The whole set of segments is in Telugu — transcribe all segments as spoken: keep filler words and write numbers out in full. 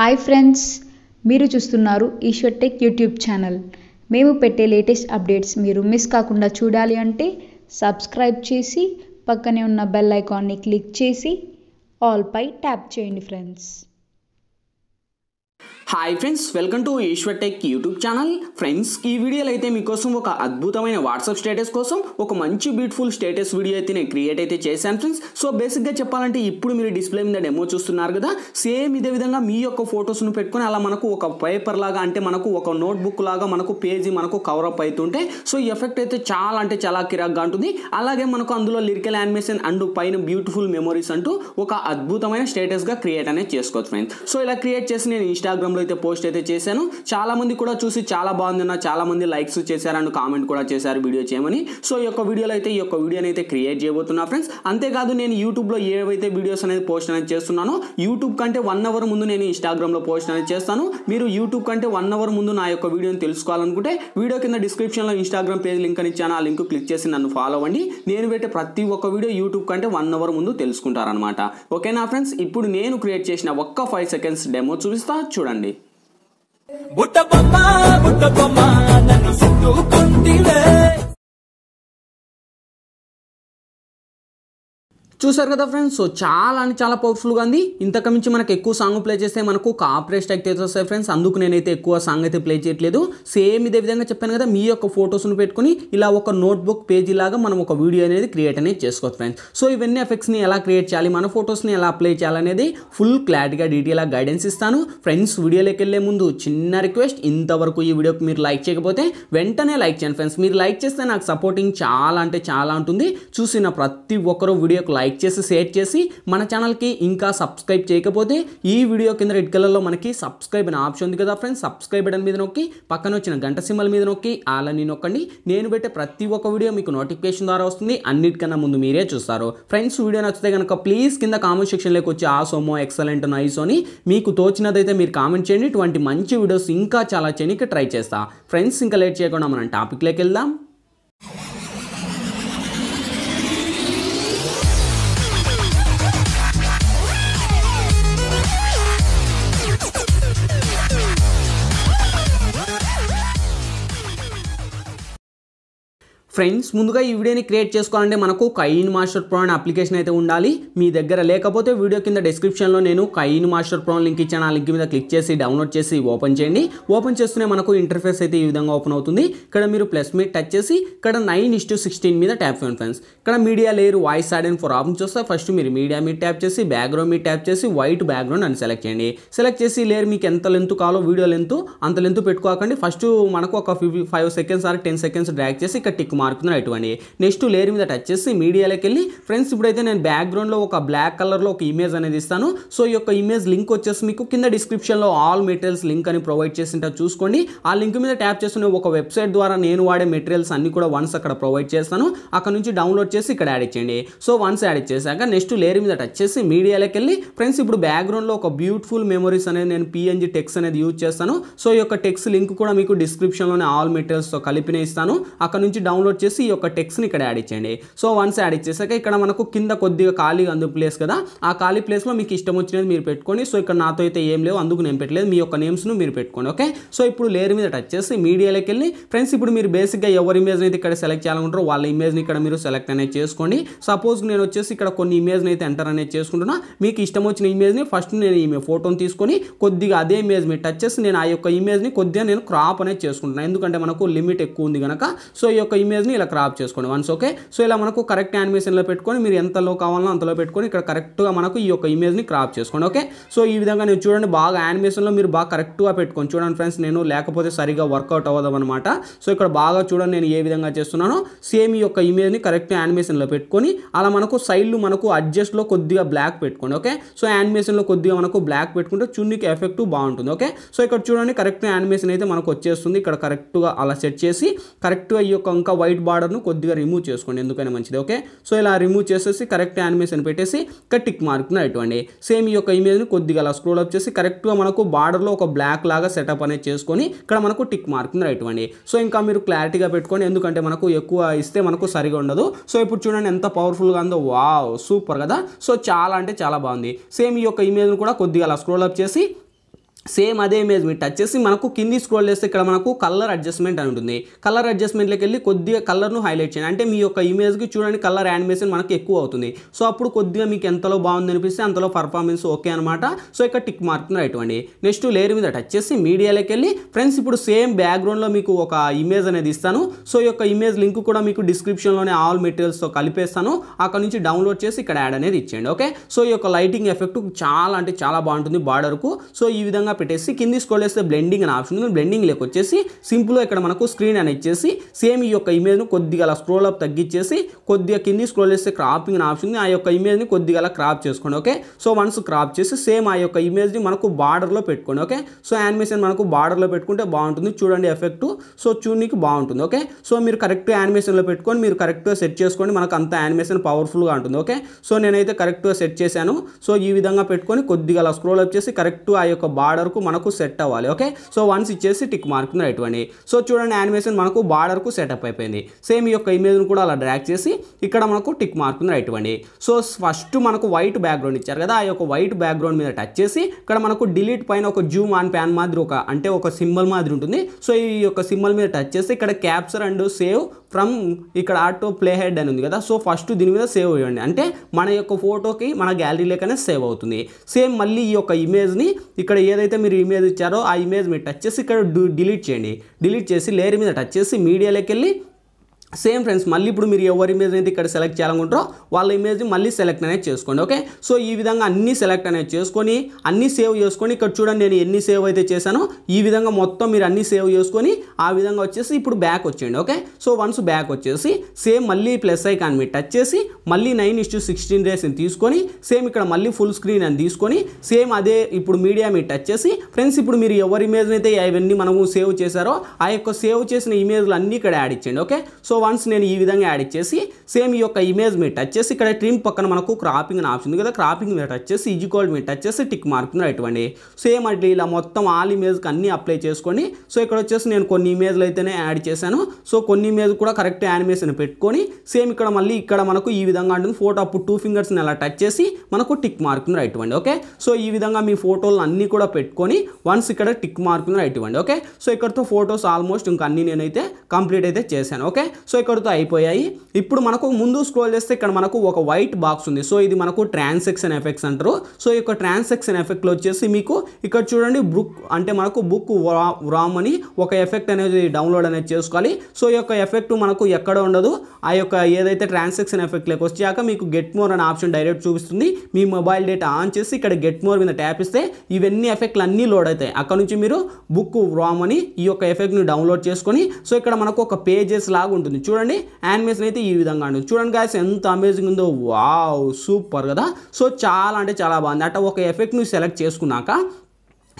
హాయ్ ఫ్రెండ్స్, మీరు చూస్తున్నారు ఈశ్వర్ టెక్ యూట్యూబ్ ఛానల్. మేము పెట్టే లేటెస్ట్ అప్డేట్స్ మీరు మిస్ కాకుండా చూడాలి అంటే సబ్స్క్రైబ్ చేసి పక్కనే ఉన్న బెల్ ఐకాన్ని క్లిక్ చేసి ఆల్ పై ట్యాప్ చేయండి friends. Hi friends, welcome to Eshwar tech YouTube channel. Friends, ఈ వీడియోలో అయితే మీకోసం ఒక అద్భుతమైన వాట్సాప్ స్టేటస్ కోసం ఒక మంచి బ్యూటిఫుల్ స్టేటస్ వీడియో అయితే నేను క్రియేట్ అయితే చేశాను ఫ్రెండ్స్. సో బేసిక్గా చెప్పాలంటే ఇప్పుడు మీరు డిస్ప్లే మీద డెమో చూస్తున్నారు కదా, సేమ్ ఇదే విధంగా మీ యొక్క ఫొటోస్ను పెట్టుకుని అలా మనకు ఒక పేపర్ లాగా, అంటే మనకు ఒక నోట్బుక్ లాగా మనకు పేజీ మనకు కవరప్ అవుతుంటే సో ఈ ఎఫెక్ట్ అయితే చాలా అంటే చాలా కిరాక్గా ఉంటుంది. అలాగే మనకు అందులో లిరికల్ యానిమేషన్ అండ్ పైన బ్యూటిఫుల్ మెమొరీస్ అంటూ ఒక అద్భుతమైన స్టేటస్గా క్రియేట్ అనేది చేసుకోవచ్చు ఫ్రెండ్స్. సో ఇలా క్రియేట్ చేసి నేను ఇన్స్టాగ్రామ్ అయితే పోస్ట్ అయితే చేశాను. చాలా మంది కూడా చూసి చాలా బాగుంది అన్న, చాలా మంది లైక్స్ చేశారు అండ్ కామెంట్ కూడా చేశారు వీడియో చేయమని. సో ఈ యొక్క వీడియోలో అయితే ఈ యొక్క వీడియోని అయితే క్రియేట్ చేయబోతున్నా ఫ్రెండ్స్. అంతేకాదు, నేను యూట్యూబ్లో ఏవైతే వీడియోస్ అనేది పోస్ట్ అనేది చేస్తున్నానో యూట్యూబ్ కంటే వన్ అవర్ ముందు నేను ఇన్స్టాగ్రామ్లో పోస్ట్ అనేది చేస్తాను. మీరు యూట్యూబ్ కంటే వన్ అవర్ ముందు నా యొక్క వీడియోని తెలుసుకోవాలనుకుంటే వీడియో కింద డిస్క్రిప్షన్లో ఇన్స్టాగ్రామ్ పేజ్ లింక్ అని ఇచ్చాను, ఆ లింక్ క్లిక్ చేసి నన్ను ఫాలో అవ్వండి. నేను పెట్టే ప్రతి ఒక్క వీడియో యూట్యూబ్ కంటే వన్ అవర్ ముందు తెలుసుకుంటారనమాట. ఓకేనా ఫ్రెండ్స్, ఇప్పుడు నేను క్రియేట్ చేసిన ఒక్క ఫైవ్ సెకండ్స్ డెమో చూపిస్తా, చూడండి. బుట్ట బొమ్మ బుట్ట బొమ్మ నన్ను సిగ్గుకొంటివే. చూసారు కదా ఫ్రెండ్స్, సో చాలా అంటే చాలా పవర్ఫుల్గా ఉంది. ఇంతకుమించి మనకు ఎక్కువ సాంగ్ ప్లే చేస్తే మనకు కాపీరైట్ స్ట్రైక్ అయితే వస్తాయి ఫ్రెండ్స్, అందుకు నేనైతే ఎక్కువ సాంగ్ అయితే ప్లే చేయట్లేదు. సేమ్ ఇదే విధంగా చెప్పాను కదా, మీ యొక్క ఫొటోస్ను పెట్టుకుని ఇలా ఒక నోట్బుక్ పేజీ లాగా మనం ఒక వీడియో అనేది క్రియేట్ అనేది చేసుకోవచ్చు ఫ్రెండ్స్. సో ఇవన్నీ ఎఫెక్ట్స్ని ఎలా క్రియేట్ చేయాలి, మన ఫొటోస్ని ఎలా అప్లై చేయాలనేది ఫుల్ క్లారిటీగా డీటెయిల్గా గైడెన్స్ ఇస్తాను ఫ్రెండ్స్. వీడియోలోకి వెళ్ళే ముందు చిన్న రిక్వెస్ట్, ఇంతవరకు ఈ వీడియోకి మీరు లైక్ చేయకపోతే వెంటనే లైక్ చేయండి ఫ్రెండ్స్. మీరు లైక్ చేస్తే నాకు సపోర్టింగ్ చాలా అంటే చాలా ఉంటుంది. చూసిన ప్రతి ఒక్కరూ వీడియోకి లైక్ లైక్ చేసి షేర్ చేసి మన ఛానల్కి ఇంకా సబ్స్క్రైబ్ చేయకపోతే ఈ వీడియో కింద రెడ్ కలర్లో మనకి సబ్స్క్రైబ్ అనే ఆప్షన్ ఉంది కదా ఫ్రెండ్స్, సబ్స్క్రైబ్ బటన్ మీద నొక్కి పక్కన వచ్చిన గంట సింబల్ మీద నొక్కి అలాని నొక్కండి. నేను పెట్టే ప్రతి ఒక్క వీడియో మీకు నోటిఫికేషన్ ద్వారా వస్తుంది, అన్నిటికన్నా ముందు మీరే చూస్తారు ఫ్రెండ్స్. వీడియో నచ్చితే కనుక ప్లీజ్ కింద కామెంట్ సెక్షన్లోకి వచ్చి ఆ సోమో ఎక్సలెంట్ నైస్ అని మీకు తోచినదైతే మీరు కామెంట్ చేయండి. ఇటువంటి మంచి వీడియోస్ ఇంకా చాలా చేయడానికి ట్రై చేస్తా ఫ్రెండ్స్. ఇంకా లేట్ చేయకుండా మనం టాపిక్లోకి వెళ్దాం. ఫ్రెండ్స్, ముందుగా ఈ వీడియోని క్రియేట్ చేసుకోవాలంటే మనకు కైన్ మాస్టర్ ప్రో అనే అప్లికేషన్ అయితే ఉండాలి మీ దగ్గర. లేకపోతే వీడియో కింద డిస్క్రిప్షన్లో నేను కైన్ మాస్టర్ ప్రో లింక్ ఇచ్చాను, ఆ లింక్ మీద క్లిక్ చేసి డౌన్లోడ్ చేసి ఓపెన్ చేయండి. ఓపెన్ చేస్తూనే మనకు ఇంటర్ఫేస్ అయితే ఈ విధంగా ఓపెన్ అవుతుంది. ఇక్కడ మీరు ప్లస్ మీద టచ్ చేసి ఇక్కడ నైన్ ఇస్ టు సిక్స్టీన్ మీద ట్యాప్ చేయండి ఫ్రెండ్స్. ఇక్కడ media layer voice add and for options వస్తే ఫస్ట్ మీరు మీడియా మీద ట్యాప్ చేసి బ్యాక్గ్రౌండ్ మీద ట్యాప్ చేసి వైట్ బ్యాక్గ్రౌండ్ అని సెలెక్ట్ చేయండి. సెలెక్ట్ చేసి లేయర్ మీకు ఎంత లెంత్ కావాలో వీడియో లెంత్ అంత లెంత్ పెట్టుకోకండి. ఫస్ట్ మనకు ఒక five seconds or ten seconds drag చేసి ఇక్కడ టిక్ మార్కుతున్నాయి. నెక్స్ట్ లేయర్ మీద టచ్ చేసి మీడియాలోకి వెళ్ళి ఫ్రెండ్స్ ఇప్పుడైతే నేను బ్యాక్గ్రౌండ్లో ఒక బ్లాక్ కలర్లో ఒక ఇమేజ్ అనేది ఇస్తాను. సో ఈ యొక్క ఇమేజ్ లింక్ వచ్చేసి మీకు కింద డిస్క్రిప్షన్లో ఆల్ మెటీరియల్స్ లింక్ అని ప్రొవైడ్ చేసింటా చూసుకోండి. ఆ లింక్ మీద ట్యాప్ చేసిన ఒక వెబ్సైట్ ద్వారా నేను వాడే మెటీరియల్స్ అన్ని కూడా వన్స్ అక్కడ ప్రొవైడ్ చేస్తాను, అక్కడ నుంచి డౌన్లోడ్ చేసి ఇక్కడ యాడ్ చేయండి. సో వన్స్ యాడ్ చేశాక నెక్స్ట్ లేయర్ మీద టచ్ చేసి మీడియాలోకి వెళ్ళి ఫ్రెండ్స్ ఇప్పుడు బ్యాక్గ్రౌండ్లో ఒక బ్యూటిఫుల్ మెమరీస్ అనేది నేను పిఎన్జీ టెక్స్ట్ అనేది యూజ్ చేస్తాను. సో ఈ యొక్క టెక్స్ట్ లింక్ కూడా మీకు డిస్క్రిప్షన్లోనే ఆల్ మెటీరియల్స్తో కలిపినే ఇస్తాను, అక్కడ నుంచి డౌన్లోడ్ వచ్చేసి ఈ యొక్క టెక్స్ట్ని ఇక్కడ యాడ్ ఇచ్చేయండి. సో వన్స్ యాడ్ ఇచ్చేసాక ఇక్కడ మనకు కింద కొద్దిగా ఖాళీగా అందు ప్లేస్ కదా, ఆ ఖాళీ ప్లేస్లో మీకు ఇష్టం వచ్చినది మీరు పెట్టుకోండి. సో ఇక్కడ నాతో అయితే ఏం లేవు, అందుకు నేను పెట్టలేదు, మీ యొక్క నేమ్స్ను మీరు పెట్టుకోండి. ఓకే, సో ఇప్పుడు లేయర్ మీద టచ్ చేసి మీడియాలోకి వెళ్ళి ఫ్రెండ్స్ ఇప్పుడు మీరు బేసిక్గా ఎవరి ఇమేజ్ని అయితే ఇక్కడ సెలెక్ట్ చేయాలనుకుంటారో వాళ్ళ ఇమేజ్ని ఇక్కడ మీరు సెలెక్ట్ అనేది చేసుకోండి. సపోజ్ నేను వచ్చేసి ఇక్కడ కొన్ని ఇమేజ్ని అయితే ఎంటర్ అనేది చేసుకుంటున్నా. మీకు ఇష్టం వచ్చిన ఇమేజ్ని ఫస్ట్ నేను ఈ ఫోటోని తీసుకొని కొద్దిగా అదే ఇమేజ్ మీద టచ్ చేసి నేను ఆ యొక్క ఇమేజ్ని కొద్దిగా నేను క్రాప్ అనేది చేసుకుంటున్నాను, ఎందుకంటే మనకు లిమిట్ ఎక్కువ ఉంది కనుక. సో ఈ యొక్క ఇమేజ్ ఇలా క్రాప్ చేసుకోండి వన్స్. ఓకే, సో ఇలా మనకు కరెక్ట్ యానిమేషన్లో పెట్టుకొని మీరు ఎంతలో కావాలో అంతలో పెట్టుకొని ఇక్కడ కరెక్ట్గా మనకు ఈ యొక్క ఇమేజ్ని క్రాప్ చేసుకోండి. ఓకే, సో ఈ విధంగా నేను చూడండి బాగా యానిమేషన్లో మీరు బాగా కరెక్ట్గా పెట్టుకోండి. చూడండి ఫ్రెండ్స్, నేను లేకపోతే సరిగా వర్కౌట్ అవ్వదు అనమాట. సో ఇక్కడ బాగా చూడండి నేను ఏ విధంగా చేస్తున్నానో సేమ్ ఈ యొక్క ఇమేజ్ని కరెక్ట్ యానిమేషన్లో పెట్టుకొని అలా మనకు సైడ్లు మనకు అడ్జస్ట్లో కొద్దిగా బ్లాక్ పెట్టుకోండి. ఓకే, సో యానిమేషన్లో కొద్దిగా మనకు బ్లాక్ పెట్టుకుంటే చున్నీకి ఎఫెక్ట్ బాగుంటుంది. ఓకే, సో ఇక్కడ చూడండి కరెక్ట్ యానిమేషన్ అయితే మనకు వచ్చేస్తుంది. ఇక్కడ కరెక్ట్గా అలా సెట్ చేసి కరెక్ట్గా ఈ యొక్క ఇంకా వైట్ బార్డర్ను కొద్దిగా రిమూవ్ చేసుకోండి, ఎందుకైనా మంచిది. ఓకే, సో ఇలా రిమూవ్ చేసేసి కరెక్ట్ యానిమేషన్ పెట్టేసి ఇక్కడ టిక్ మార్క్ను అటువంటి సేమ్ ఈ యొక్క ఇమేజ్ని కొద్దిగా అలా స్క్రోల్ అప్ చేసి కరెక్ట్గా మనకు బార్డర్లో ఒక బ్లాక్ లాగా సెటప్ అనేది చేసుకొని ఇక్కడ మనకు టిక్ మార్క్ను అటువంటి. సో ఇంకా మీరు క్లారిటీగా పెట్టుకోండి, ఎందుకంటే మనకు ఎక్కువ ఇస్తే మనకు సరిగా ఉండదు. సో ఇప్పుడు చూడండి ఎంత పవర్ఫుల్గా ఉందో, వావ్ సూపర్ కదా. సో చాలా అంటే చాలా బాగుంది. సేమ్ ఈ యొక్క ఇమేజ్ను కూడా కొద్దిగా అలా స్క్రోల్ అప్ చేసి सेम अदे इमेज टच्चे मन को किंदी स्क्रोल इक्कड़ मन को कलर अडजस्टमेंट अनी कलर अडजस्टमेंट कोई कलर हईलैट अंटे मी योक्क इमेज की चूडंडी कलर यानिमेशन मन को सो अब कोई बागुंदी अनिपिस्ते अंत परफॉर्मेंस ओके अन्नमाट सो इक्कड़ टिक मार्क राइट अंडी नेक्स्ट लेयर मीद टच्चे मीडियालोकी वेल्ली फ्रेंड्स इप्पुडु सेम बैकग्राउंड लो मीकु ओक इमेज अनेदी इस्तानु सो योक्क इमेज लिंक कूडा मीकु डिस्क्रिप्शन लोने आल मटेरियल्स तो कलिपेस्तानु अक्कड़ नुंची डाउनलोड चेसी इक्कड़ याड अनेदी इच्चेंडि ओके सो योक्क लाइटिंग एफेक्ट चाला अंटे चाला बागुंटुंदी बॉर्डर को सो ई विधंगा పెట్టేసి కింది స్క్రోల్ చేస్తే బ్లెండింగ్ అనే ఆప్షన్ ఉంది బ్లెండింగ్ లేక వచ్చేసి సింపుల్ గా ఇక్కడ మనకు స్క్రీన్ అనేది ఇచ్చేసి సేమ్ ఈ యొక్క ఇమేజ్ ను కొద్దిగా స్క్రోల్ అప్ తగ్గించేసి కొద్దిగా కింది స్క్రోల్ చేస్తే క్రాపింగ్ అనే ఆప్షన్ ఉంది ఆ యొక్క ఇమేజ్ ని కొద్దిగా క్రాప్ చేసుకోండి ఓకే సో వన్స్ క్రాప్ చేసి సేమ్ ఆ యొక్క ఇమేజ్ ని మనకు బార్డర్ లో పెట్టుకోండి ఓకే సో యానిమేషన్ మనకు బార్డర్ లో పెట్టుకుంటే బాగుంటుంది చూడండి ఎఫెక్ట్ సో చూనికి బాగుంటుంది ఓకే సో మీరు కరెక్ట్ యానిమేషన్ లో పెట్టుకొని మీరు కరెక్ట్ గా సెట్ చేసుకోండి మనకు అంత యానిమేషన్ పవర్ఫుల్ గా ఉంటుంది ఓకే సో నేనైతే కరెక్ట్ గా సెట్ చేశాను సో ఈ విధంగా పెట్టుకొని కొద్దిగా స్క్రోల్ అప్ చేసి కరెక్ట్ ఆ యొక్క బార్డర్ మనకు సెట్ అవ్వాలి ఓకే సో వన్స్ ఇచ్చేసి టిక్ మార్క్ ని రైట్ వండి సో చూడండి యానిమేషన్ మనకు బార్డర్ కు సెటప్ అయిపోయింది సేమ్ ఈ యొక్క ఇమేజ్ ను కూడా అలా డ్రాగ్ చేసి ఇక్కడ మనకు టిక్ మార్క్ ని రైట్ వండి సో ఫస్ట్ మనకు వైట్ బ్యాక్ గ్రౌండ్ ఇచ్చారు కదా ఆ యొక్క వైట్ బ్యాక్ గ్రౌండ్ మీద టచ్ చేసి ఇక్కడ మనకు డిలీట్ పైన ఒక జూమ్ ఆన్ ప్యాన్ మాదిరి ఒక అంటే ఒక సింబల్ మాదిరి ఉంటుంది సో ఈ యొక్క సింబల్ మీద టచ్ చేసి ఇక్కడ క్యాప్చర్ అండ్ సేవ్ ఫ్రమ్ ఇక్కడ ఆటో ప్లే హెడ్ అని ఉంది కదా సో ఫస్ట్ దీని మీద సేవ్ చేయండి అంటే మన యొక్క ఫోటోకి మన గ్యాలరీలోకనే సేవ్ అవుతుంది సేమ్ మళ్ళీ ఈ యొక్క ఇమేజ్ ని ఇక్కడ ఏదైతే మీరు ఇమేజ్ ఇచ్చారో ఆ ఇమేజ్ ని టచ్ చేసి ఇక్కడ డిలీట్ చేయండి డిలీట్ చేసి లేయర్ మీద టచ్ చేసి మీడియాలోకి వెళ్ళి సేమ్ ఫ్రెండ్స్ మళ్ళీ ఇప్పుడు మీరు ఎవరి ఇమేజ్ అయితే ఇక్కడ సెలెక్ట్ చేయాలనుకుంటారో వాళ్ళ ఇమేజ్ మళ్ళీ సెలెక్ట్ అనేది చేసుకోండి ఓకే సో ఈ విధంగా అన్ని సెలెక్ట్ అనేది చేసుకొని అన్ని సేవ్ చేసుకొని ఇక్కడ చూడండి నేను ఎన్ని సేవ్ అయితే చేశానో ఈ విధంగా మొత్తం మీరు అన్ని సేవ్ చేసుకొని ఆ విధంగా వచ్చేసి ఇప్పుడు బ్యాక్ వచ్చేయండి ఓకే సో వన్స్ బ్యాక్ వచ్చేసి సేమ్ మళ్ళీ ప్లస్ ఐకాన్ మీద టచ్ చేసి మళ్ళీ నైన్ ఇస్ టు సిక్స్టీన్ రేస్ని తీసుకొని సేమ్ ఇక్కడ మళ్ళీ ఫుల్ స్క్రీన్ అని తీసుకొని సేమ్ అదే ఇప్పుడు మీడియా మీద టచ్ చేసి ఫ్రెండ్స్ ఇప్పుడు మీరు ఎవరి ఇమేజ్ అయితే ఇవన్నీ మనము సేవ్ చేశారో ఆ యొక్క సేవ్ చేసిన ఇమేజ్లు అన్నీ ఇక్కడ యాడ్ ఇచ్చేయండి ఓకే సో వన్స్ నేను ఈ విధంగా యాడ్ చేసి సేమ్ ఈ యొక్క ఇమేజ్ మీద టచ్ చేసి ఇక్కడ ట్రిమ్ పక్కన మనకు క్రాపింగ్ అనే ఆప్షన్ ఉంది కదా క్రాపింగ్ మీద టచ్ చేసి ఈక్వల్ మీద టచ్ చేసి టిక్ మార్క్ ని రైట్ వండి సేమ్ అట్లా ఇలా మొత్తం ఆల్ ఇమేజ్ కి అన్ని అప్లై చేసుకోండి సో ఇక్కడ వచ్చేసి నేను కొన్ని ఇమేజ్లు అయితేనే యాడ్ చేశాను సో కొన్ని ఇమేజ్ కూడా కరెక్ట్ యానిమేషన్ పెట్టుకొని సేమ్ ఇక్కడ మళ్ళీ ఇక్కడ మనకు ఈ విధంగా ఉంటుంది ఫోటో అప్పుడు టూ ఫింగర్స్ ని అలా టచ్ చేసి మనకు టిక్ మార్క్ ని రైట్ వండి ఓకే సో ఈ విధంగా మీ ఫోటోలు అన్ని కూడా పెట్టుకొని వన్స్ ఇక్కడ టిక్ మార్క్ ని రైట్ వండి ఓకే సో ఇక్కడతో ఫోటోస్ ఆల్మోస్ట్ ఇంకా అన్ని నేనైతే కంప్లీట్ అయితే చేశాను ఓకే సో ఇక్కడతో అయిపోయాయి ఇప్పుడు మనకు ముందు స్క్రోల్ చేస్తే ఇక్కడ మనకు ఒక వైట్ బాక్స్ ఉంది సో ఇది మనకు ట్రాన్సాక్షన్ ఎఫెక్ట్స్ అంటారు సో ఈ యొక్క ట్రాన్సాక్షన్ ఎఫెక్ట్ లో వచ్చేసి మీకు ఇక్కడ చూడండి బుక్ అంటే మనకు బుక్ రామ్ అని ఒక ఎఫెక్ట్ అనేది డౌన్లోడ్ అనేది చేసుకోవాలి సో ఈ యొక్క ఎఫెక్ట్ మనకు ఎక్కడ ఉండదు ఆ యొక్క ఏదైతే ట్రాన్సాక్షన్ ఎఫెక్ట్ లేక వచ్చాక మీకు గెట్ మోర్ అనే ఆప్షన్ డైరెక్ట్ చూపిస్తుంది మీ మొబైల్ డేటా ఆన్ చేసి ఇక్కడ గెట్ మోర్ మీద ట్యాప్ ఇస్తే ఇవన్నీ ఎఫెక్ట్లు అన్నీ లోడ్ అవుతాయి అక్కడ నుంచి మీరు బుక్ రామ్ అని ఈ యొక్క ఎఫెక్ట్ని డౌన్లోడ్ చేసుకొని సో ఇక్కడ మనకు ఒక పేజెస్ లాగా ఉంటుంది చూడండి యానిమేషన్ అయితే ఈ విధంగా ఉంటుంది చూడండి గాయ్స్ ఎంత అమేజింగ్ ఉందో వావ్ సూపర్ కదా సో చాలా అంటే చాలా బాగుంది అట ఒక ఎఫెక్ట్ ను సెలెక్ట్ చేసుకున్నాక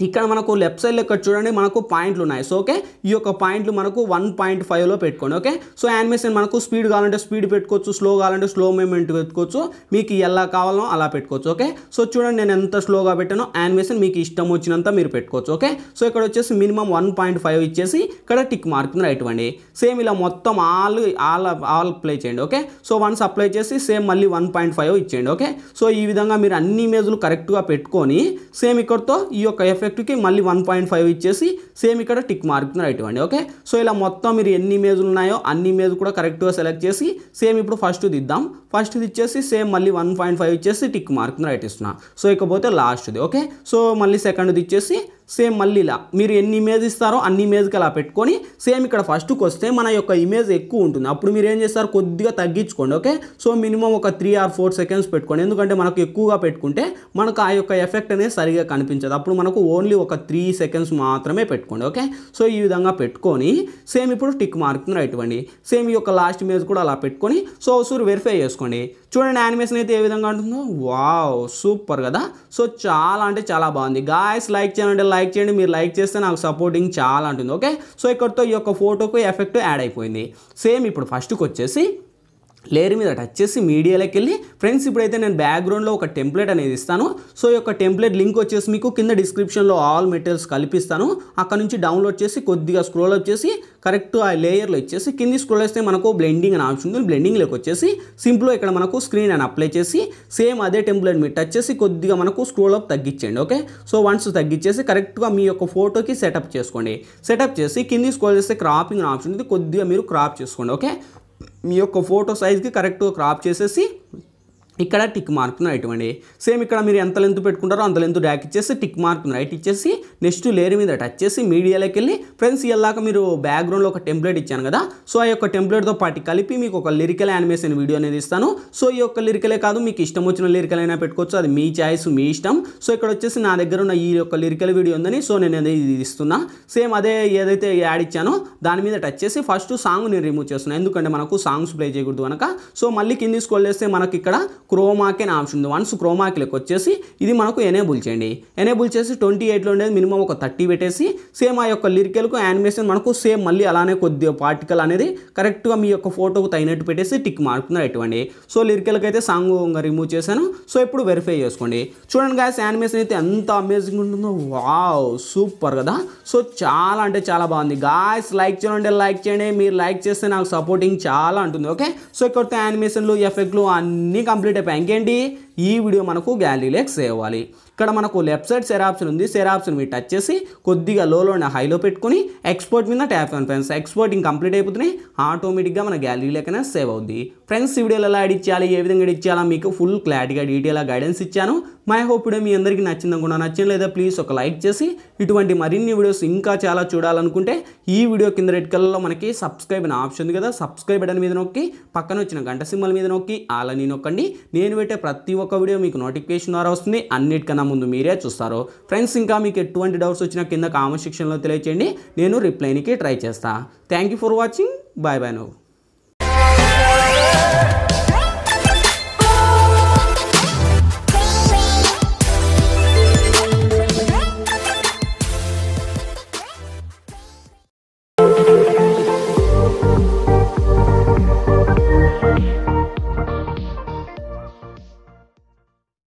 ఇక్కడ మనకు లెఫ్ట్ సైడ్ లో ఇక్కడ చూడండి మనకు పాయింట్లు ఉన్నాయి సో ఓకే ఈ యొక్క పాయింట్లు మనకు వన్ పాయింట్ ఫైవ్లో పెట్టుకోండి ఓకే సో యానిమేషన్ మనకు స్పీడ్ కావాలంటే స్పీడ్ పెట్టుకోవచ్చు స్లో కావాలంటే స్లో మూమెంట్ పెట్టుకోవచ్చు మీకు ఎలా కావాలనో అలా పెట్టుకోవచ్చు ఓకే సో చూడండి నేను ఎంత స్లోగా పెట్టానో యానిమేషన్ మీకు ఇష్టం వచ్చినంత మీరు పెట్టుకోవచ్చు ఓకే సో ఇక్కడ వచ్చేసి మినిమం వన్ పాయింట్ ఫైవ్ ఇచ్చేసి ఇక్కడ టిక్ మార్క్ రైట్ వండి సేమ్ ఇలా మొత్తం ఆల్ ఆల్ ఆల్ అప్లై చేయండి ఓకే సో వన్స్ అప్లై చేసి సేమ్ మళ్ళీ వన్ పాయింట్ ఫైవ్ ఇచ్చేయండి ఓకే సో ఈ విధంగా మీరు అన్ని ఇమేజ్లు కరెక్ట్గా పెట్టుకొని సేమ్ ఇక్కడతో ఈ యొక్క ఎఫెక్ట్ కి మళ్ళీ వన్ పాయింట్ ఫైవ్ ఇచ్చేసి సేమ్ ఇక్కడ టిక్ మార్క్ రైట్ వండి ఓకే సో ఇలా మొత్తం మీరు ఎన్ని ఇమేజ్లు ఉన్నాయో అన్ని ఇమేజ్ కూడా కరెక్ట్గా సెలెక్ట్ చేసి సేమ్ ఇప్పుడు ఫస్ట్ దిద్దాం ఫస్ట్ ఇచ్చేసి సేమ్ మళ్ళీ వన్ పాయింట్ ఫైవ్ ఇచ్చేసి టిక్ మార్క్ రైట్ ఇస్తున్నా సో ఇకపోతే లాస్ట్ది ఓకే సో మళ్ళీ సెకండ్ది ఇచ్చేసి సేమ్ మళ్ళీ ఇలా మీరు ఎన్ని ఇమేజ్ ఇస్తారో అన్ని ఇమేజ్కి అలా పెట్టుకొని సేమ్ ఇక్కడ ఫస్ట్కి వస్తే మన యొక్క ఇమేజ్ ఎక్కువ ఉంటుంది అప్పుడు మీరు ఏం చేస్తారు కొద్దిగా తగ్గించుకోండి ఓకే సో మినిమం ఒక త్రీ ఆర్ ఫోర్ సెకండ్స్ పెట్టుకోండి ఎందుకంటే మనకు ఎక్కువగా పెట్టుకుంటే మనకు ఆ యొక్క ఎఫెక్ట్ అనేది సరిగా కనిపించదు అప్పుడు మనకు ఓన్లీ ఒక త్రీ సెకండ్స్ మాత్రమే పెట్టుకోండి ఓకే సో ఈ విధంగా పెట్టుకొని సేమ్ ఇప్పుడు టిక్ మార్క్ రైట్ వండి సేమ్ ఈ యొక్క లాస్ట్ ఇమేజ్ కూడా అలా పెట్టుకొని సో ఒకసారి వెరిఫై చేసుకోండి చూడండి యానిమేషన్ అయితే ఏ విధంగా ఉంటుందో వావ్ సూపర్ కదా సో చాలా అంటే చాలా బాగుంది గాయస్ లైక్ చేయండి లైక్ చేయండి మీరు లైక్ చేస్తే నాకు సపోర్టింగ్ చాలా ఉంటుంది ఓకే సో ఇక్కడతో ఈ యొక్క ఫోటోకు ఎఫెక్ట్ యాడ్ అయిపోయింది సేమ్ ఇప్పుడు ఫస్ట్కి వచ్చేసి लेयर मीद टच चेसी मीडिया के फ्रेंड्स इपड़े नैन बैकग्राउंड ఒక టెంప్లేట్ అనేది ఇస్తాను సో ఈ యొక్క టెంప్లేట్ లింక్ వచ్చేసి మీకు కింద డిస్క్రిప్షన్ లో ఆల్ మెటీరియల్స్ కల్పిస్తాను అక్కడ నుంచి డౌన్లోడ్ చేసి కొద్దిగా స్క్రోల్ అప్ చేసి కరెక్ట్ ఆ లేయర్ లో ఇచ్చేసి కింది స్క్రోల్ చేస్తే మనకు బ్లెండింగ్ అనే ఆప్షన్ ఉంది బ్లెండింగ్ లోకి వచ్చేసి సింపుల్ గా ఇక్కడ మనకు స్క్రీన్ అనే అప్లై చేసి సేమ్ అదే టెంప్లేట్ ని టచ్ చేసి కొద్దిగా మనకు స్క్రోల్ అప్ తగ్గించండి ఓకే సో వన్స్ తగ్గించేసి కరెక్ట్ గా మీ యొక్క ఫోటోకి సెటప్ చేసుకోండి సెటప్ చేసి కింది స్క్రోల్ చేస్తే క్రాపింగ్ అనే ఆప్షన్ ఉంది కొద్దిగా మీరు క్రాప్ చేసుకోండి ఓకే మీ యొక్క ఫోటో సైజ్ కి కరెక్ట్ గా క్రాప్ చేసేసి ఇక్కడ టిక్ మార్క్ ను ఐటండి సేమ్ ఇక్కడ మీరు ఎంత లెంత్ పెట్టుకుంటారో అంత లెంత్ డాక్ ఇచ్చేసి టిక్ మార్క్ ను రైట్ ఇచ్చేసి నెక్స్ట్ లేయర్ మీద టచ్ చేసి మీడియాలోకి వెళ్ళి ఫ్రెండ్స్ ఇలాగా మీరు బ్యాక్ గ్రౌండ్ లో ఒక టెంప్లేట్ ఇచ్చాను కదా సో ఆ యొక్క టెంప్లేట్ తో పాటు కలిపి మీకు ఒక లిరికల్ యానిమేషన్ వీడియో అనేది ఇస్తాను సో ఈ యొక్క లిరికలే కాదు మీకు ఇష్టం వచ్చిన లిరికల్ అయినా పెట్టుకోవచ్చు అది మీ చాయిస్ మీ ఇష్టం సో ఇక్కడ వచ్చేసి నా దగ్గర ఉన్న ఈ యొక్క లిరికల్ వీడియో ఉందని సో నేను అది ఇస్తున్నా సేమ్ అదే ఏదైతే యాడ్ ఇచ్చానో దాని మీద టచ్ చేసి ఫస్ట్ సాంగ్ ని రిమూవ్ చేస్తున్నా ఎందుకంటే మనకు సాంగ్స్ ప్లే చేయకూడదు అనక సో మళ్ళీ కింది స్క్రోల్ చేస్తే మనకి ఇక్కడ क्रोमा के ऑप्शन वన్స్ क्रोमा के వచ్చేసి ఇది మనకు ఎనేబుల్ చేయండి ఎనేబుల్ చేసి ట్వంటీ ఎయిట్ లో ఉండేది మినిమం ఒక థర్టీ పెట్టేసి సేమ్ ఆ యొక్క లిరికల్ కు యానిమేషన్ మనకు సేమ్ మళ్ళీ అలానే కొద్ది పార్టికల్ అనేది కరెక్ట్ గా మీ యొక్క ఫోటోకు తగినట్టు పెట్టేసి టిక్ మార్క్ ను రైట్వండి సో లిరికల్ కి అయితే సాంగ్ గా రిమూవ్ చేశాను సో ఇప్పుడు వెరిఫై చేసుకోండి చూడండి గాయ్స్ యానిమేషన్ అయితే ఎంత అమేజింగ్ ఉంటుందో వావ్ సూపర్ కదా సో చాలా అంటే చాలా బాగుంది గాయ్స్ లైక్ చేయండి లైక్ చేయండి మీరు లైక్ చేస్తే నాకు సపోర్టింగ్ చాలా ఉంటుంది ఓకే సో ఇక్కడ యానిమేషన్లు ఎఫెక్ట్లు అన్ని కంప్లీట్ पैंकेंडी वीडियो मन को गैलरी लेक सेव अव्वाली ఇక్కడ మనకు లెఫ్ట్ సైడ్ షేర్ ఆప్షన్ ఉంది షేర్ ఆప్షన్ ని టచ్ చేసి కొద్దిగా లోలోనే హైలో పెట్టుకొని ఎక్స్పోర్ట్ మీద ట్యాప్ చేయండి ఫ్రెండ్స్ ఎక్స్పోర్టింగ్ కంప్లీట్ అయిపోతనే ఆటోమేటిక్ గా మన గ్యాలరీలోకైనా సేవ్ అవుద్ది ఫ్రెండ్స్ ఈ వీడియోలో ఎలా ఎడిట్ చేయాలి ఏ విధంగా ఎడిట్ చేయాలి మీకు ఫుల్ క్లారిటీగా డీటెయిల్ గా గైడెన్స్ ఇచ్చాను మై హోప్ వీడియో మీ అందరికీ నచ్చింది అనుకుంటా నచ్చిన లేదా ప్లీజ్ ఒక లైక్ చేసి ఇటువంటి మరిన్ని వీడియోస్ ఇంకా చాలా చూడాలనుకుంటే ఈ వీడియో కింద రెడ్ కలర్ లో మనకి సబ్స్క్రైబ్ అనే ఆప్షన్ ఉంది కదా సబ్స్క్రైబ్ బటన్ మీద నొక్కి పక్కన వచ్చిన గంట సింబల్ మీద నొక్కి ఆల్ అని నొక్కండి నేను పెట్టే ప్రతి ఒక్క వీడియో మీకు నోటిఫికేషన్ ద్వారా వస్తుంది అన్నిటికన్నా ముందు మీరే చూస్తారు ఫ్రెండ్స్ ఇంకా మీకు ఎటువంటి డౌట్స్ వచ్చినా కింద కామెంట్ సెక్షన్ లో తెలియజేయండి నేను రిప్లైనికి ట్రై చేస్తా thank you for watching bye bye now